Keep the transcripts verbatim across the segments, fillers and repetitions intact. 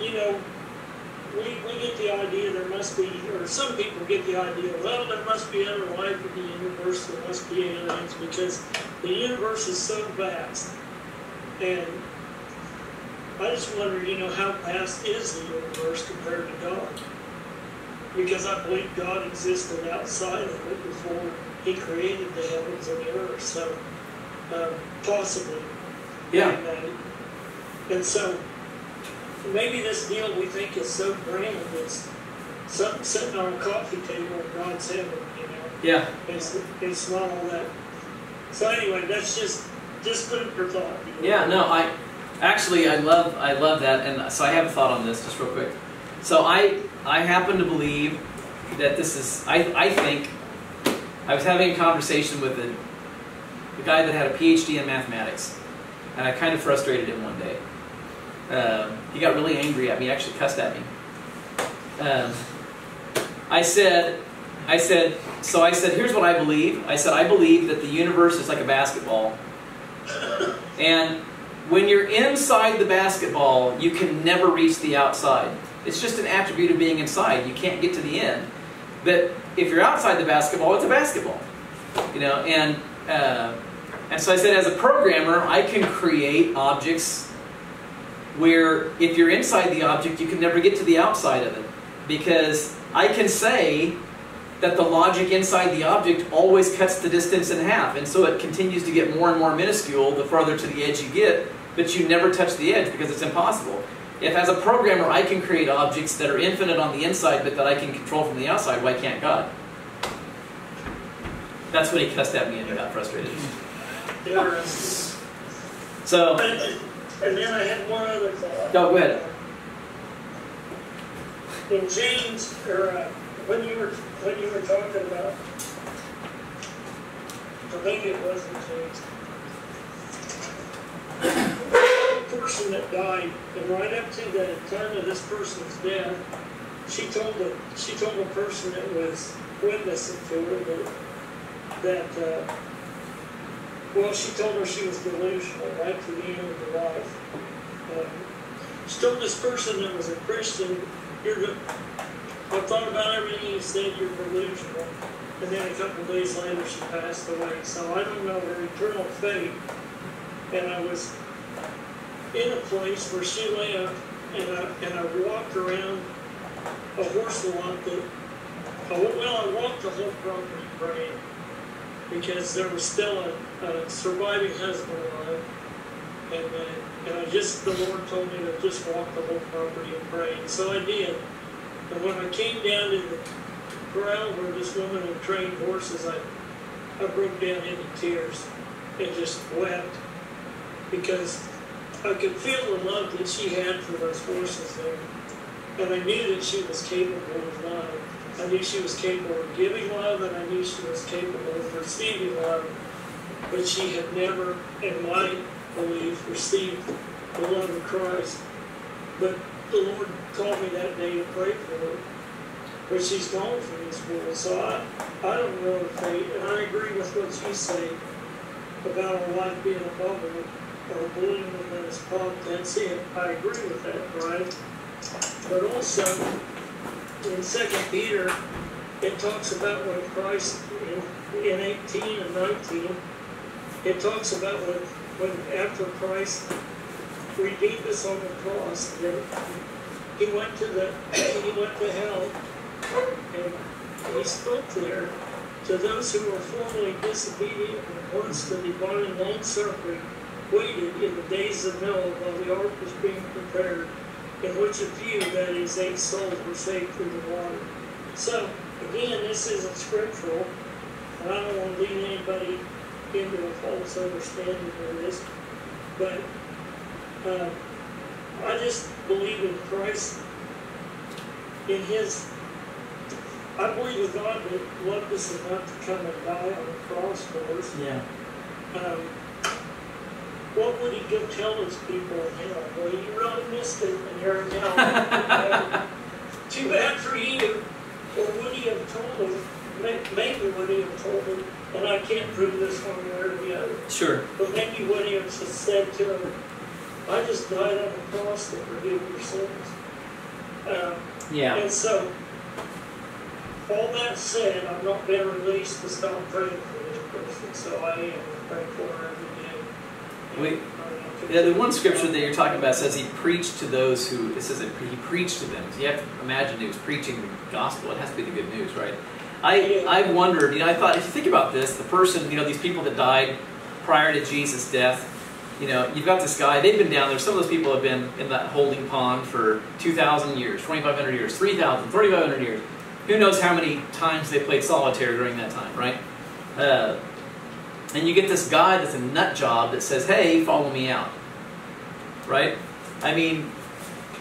you know, we, we get the idea there must be, or some people get the idea, well, there must be other life in the universe, there must be aliens, because the universe is so vast. And I just wonder, you know, how vast is the universe compared to God? Because I believe God existed outside of it before He created the heavens and the earth, so uh, possibly. Yeah. And so maybe this deal we think is so grand, it's something sitting on a coffee table in God's heaven, you know? Yeah. It's, it's not all that. So anyway, that's just, just food for thought. You know? Yeah, no, I actually, I love, I love that, and so I have a thought on this, just real quick. So I, I happen to believe that this is, I, I think, I was having a conversation with a, a guy that had a P H D in mathematics, and I kind of frustrated him one day. Um, he got really angry at me, actually cussed at me. Um, I said, I said, so I said, here's what I believe. I said, I believe that the universe is like a basketball. And when you're inside the basketball, you can never reach the outside. It's just an attribute of being inside. You can't get to the end. But if you're outside the basketball, it's a basketball. You know, and, uh, and so I said, as a programmer, I can create objects where if you're inside the object, you can never get to the outside of it. Because I can say that the logic inside the object always cuts the distance in half, and so it continues to get more and more minuscule the farther to the edge you get, but you never touch the edge because it's impossible. If as a programmer I can create objects that are infinite on the inside but that I can control from the outside, why can't God? That's what he cussed at me and he got frustrated. So, and then I had one other thought. Go ahead. In James, or uh, when you were when you were talking about, I think it was in James, the person that died, and right up to the time of this person's death, she told the she told the person that was witnessing to her that. that uh, Well, she told her she was delusional right to the end of her life. Um, she told this person that was a Christian, you're I thought about everything you said, you're delusional. And then a couple of days later, she passed away. So I don't know her eternal fate. And I was in a place where she lay up, and I, and I walked around a horse lot that, I, well, I walked the whole property praying, because there was still a, a surviving husband alive, and, uh, and I just, the Lord told me to just walk the whole property and pray, and so I did. And when I came down to the corral where this woman had trained horses, I, I broke down into tears and just wept, because I could feel the love that she had for those horses there, and I knew that she was capable of love. I knew she was capable of giving love, and I knew she was capable of receiving love, but she had never, in my belief, received the love of Christ. But the Lord called me that day to pray for her, but she's gone from this world. So I, I don't know her fate, and I agree with what you say about her life being a bubble or a balloon that is popped. That's it. I agree with that, right? But also, in Second Peter, it talks about when Christ, in eighteen and nineteen, it talks about when, when after Christ redeemed us on the cross, that he went to the he went to hell, and he spoke there to those who were formerly disobedient and once the divine long suffering waited in the days of Noah while the ark was being prepared, in which a few, that is, eight souls were saved through the water. So, again, this isn't scriptural, and I don't want to lead anybody into a false understanding of this, but uh, I just believe in Christ, in His, I believe in God that loved us enough to come and die on the cross for us. Yeah. Um, What would he go tell his people in hell? Well, you really missed it when you're in hell. Too bad for you. Or would he have told them, maybe would he have told them, and I can't prove this one way or the other. Sure. But maybe would he have just said to them, I just died on the cross to forgive your sins. Um, yeah. And so, all that said, I've not been released to stop praying for this person, so I am praying for her every day. We, yeah, the one scripture that you're talking about says he preached to those who, it says that he preached to them. So you have to imagine he was preaching the gospel. It has to be the good news, right? I, yeah. I wondered, you know, I thought, if you think about this, the person, you know, these people that died prior to Jesus' death, you know, you've got this guy, they've been down there, some of those people have been in that holding pond for two thousand years, twenty-five hundred years, three thousand, thirty-five hundred years. Who knows how many times they played solitaire during that time, right? Uh, and you get this guy that's a nut job that says, hey, follow me out, right? I mean,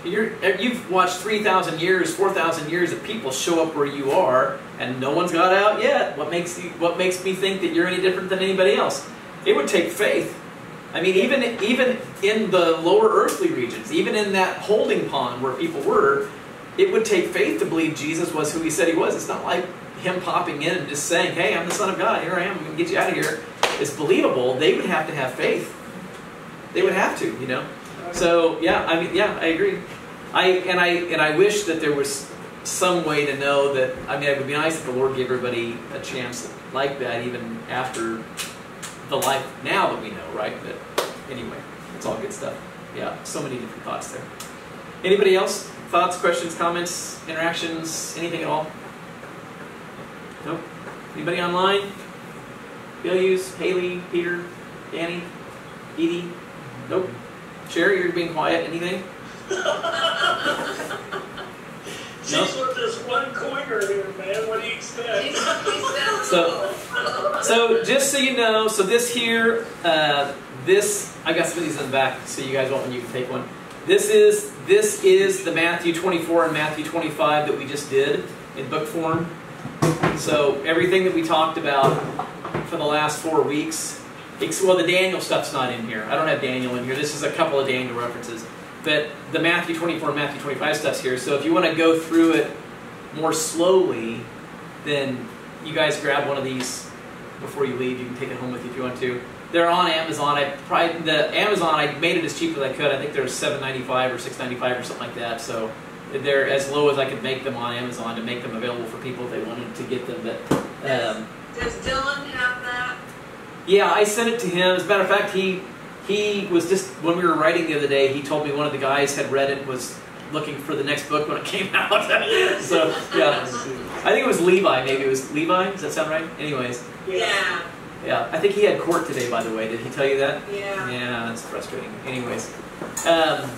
you're, you've watched three thousand years, four thousand years of people show up where you are, and no one's got out yet. What makes you, what makes me think that you're any different than anybody else? It would take faith. I mean, even, even in the lower earthly regions, even in that holding pond where people were, it would take faith to believe Jesus was who he said he was. It's not like him popping in and just saying, hey, I'm the Son of God, here I am, I'm going to get you out of here. It's believable. They would have to have faith. They would have to, you know. So, yeah, I mean, yeah, I agree. I, and, I, and I wish that there was some way to know that, I mean, it would be nice if the Lord gave everybody a chance like that even after the life now that we know, right? But anyway, it's all good stuff. Yeah, so many different thoughts there. Anybody else? Thoughts, questions, comments, interactions, anything at all? Nope. Anybody online? Billius, Haley, Peter, Danny, Edie? Nope. Sherry, you're being quiet. Anything? She's with this one coiner here, man. What do you expect? so, so, just so you know, so this here, uh, this, I got some of these in the back, so you guys want one, you can take one. This is, this is the Matthew twenty-four and Matthew twenty-five that we just did in book form. So, everything that we talked about for the last four weeks, well, the Daniel stuff's not in here. I don't have Daniel in here. This is a couple of Daniel references. But the Matthew twenty-four and Matthew twenty-five stuff's here, so if you want to go through it more slowly, then you guys grab one of these before you leave. You can take it home with you if you want to. They're on Amazon. I probably, the Amazon, I made it as cheap as I could. I think they're seven ninety-five or six ninety-five or something like that, so they're as low as I could make them on Amazon to make them available for people if they wanted to get them. But um, does, does Dylan have that? Yeah, I sent it to him. As a matter of fact, he... He was just, when we were writing the other day, he told me one of the guys had read it, was looking for the next book when it came out. So, yeah. I think it was Levi, maybe. It was Levi? Does that sound right? Anyways. Yeah. Yeah. I think he had court today, by the way. Did he tell you that? Yeah. Yeah, that's frustrating. Anyways. Um,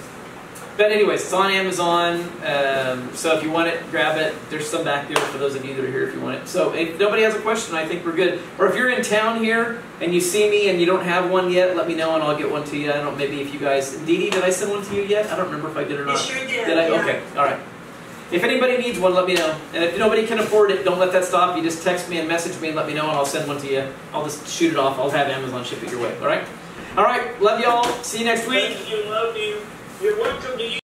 but anyways, it's on Amazon. Um, so if you want it, grab it. There's some back there for those of you that are here if you want it. So if nobody has a question, I think we're good. Or if you're in town here and you see me and you don't have one yet, let me know and I'll get one to you. I don't know, maybe if you guys... Dee Dee, did I send one to you yet? I don't remember if I did or not. You sure did. Did I? Yeah. Okay. All right. If anybody needs one, let me know. And if nobody can afford it, don't let that stop. You just text me and message me and let me know and I'll send one to you. I'll just shoot it off. I'll have Amazon ship it your way. All right? All right. Love y'all. See you next week. Thank you. Love you. You're welcome to you.